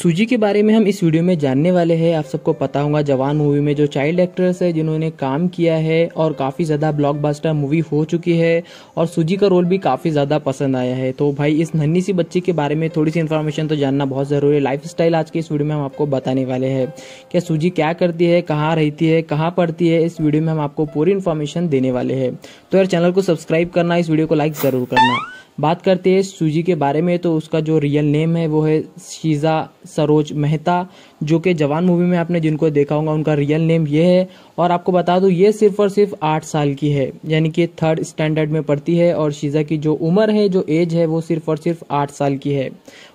सूजी के बारे में हम इस वीडियो में जानने वाले हैं। आप सबको पता होगा जवान मूवी में जो चाइल्ड एक्ट्रेस है जिन्होंने काम किया है और काफ़ी ज़्यादा ब्लॉकबस्टर मूवी हो चुकी है और सूजी का रोल भी काफ़ी ज़्यादा पसंद आया है। तो भाई इस नन्ही सी बच्ची के बारे में थोड़ी सी इन्फॉर्मेशन तो जानना बहुत ज़रूरी है। लाइफस्टाइल आज के इस वीडियो में हम आपको बताने वाले हैं। क्या सूजी क्या करती है, कहाँ रहती है, कहाँ पढ़ती है, इस वीडियो में हम आपको पूरी इन्फॉर्मेशन देने वाले हैं। तो यार चैनल को सब्सक्राइब करना, इस वीडियो को लाइक ज़रूर करना। बात करते हैं सूजी के बारे में, तो उसका जो रियल नेम है वो है सीज़ा सरोज मेहता, जो कि जवान मूवी में आपने जिनको देखा होगा उनका रियल नेम ये है। और आपको बता दूं ये सिर्फ और सिर्फ 8 साल की है, यानी कि 3rd स्टैंडर्ड में पढ़ती है। और सीज़ा की जो उम्र है, जो एज है, वो सिर्फ और सिर्फ 8 साल की है।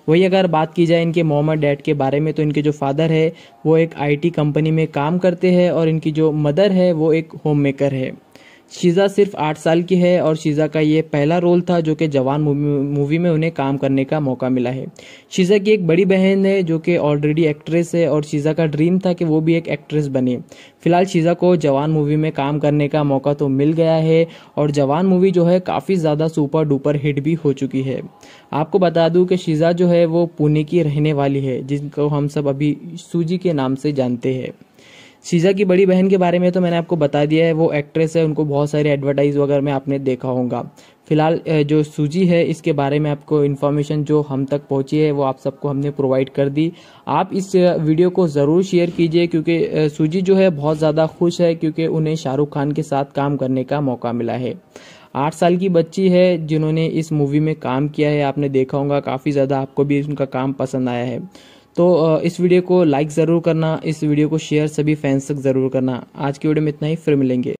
वही अगर बात की जाए इनके मॉम और डैड के बारे में, तो इनके जो फादर है वो एक IT कंपनी में काम करते हैं और इनकी जो मदर है वो एक होम मेकर है। सीज़ा सिर्फ 8 साल की है और सीज़ा का ये पहला रोल था जो कि जवान मूवी में उन्हें काम करने का मौका मिला है। सीज़ा की एक बड़ी बहन है जो कि ऑलरेडी एक्ट्रेस है और सीज़ा का ड्रीम था कि वो भी एक एक्ट्रेस बने। फिलहाल सीज़ा को जवान मूवी में काम करने का मौका तो मिल गया है और जवान मूवी जो है काफ़ी ज़्यादा सुपर डुपर हिट भी हो चुकी है। आपको बता दूं कि सीज़ा जो है वो पुणे की रहने वाली है, जिनको हम सब अभी सूजी के नाम से जानते हैं। सीज़ा की बड़ी बहन के बारे में तो मैंने आपको बता दिया है, वो एक्ट्रेस है, उनको बहुत सारे एडवर्टाइज वगैरह में आपने देखा होगा। फिलहाल जो सूजी है इसके बारे में आपको इन्फॉर्मेशन जो हम तक पहुंची है वो आप सबको हमने प्रोवाइड कर दी। आप इस वीडियो को ज़रूर शेयर कीजिए, क्योंकि सूजी जो है बहुत ज़्यादा खुश है क्योंकि उन्हें शाहरुख खान के साथ काम करने का मौका मिला है। 8 साल की बच्ची है जिन्होंने इस मूवी में काम किया है, आपने देखा होगा काफ़ी ज़्यादा आपको भी उनका काम पसंद आया है। तो इस वीडियो को लाइक ज़रूर करना, इस वीडियो को शेयर सभी फैंस तक ज़रूर करना। आज की वीडियो में इतना ही, फिर मिलेंगे।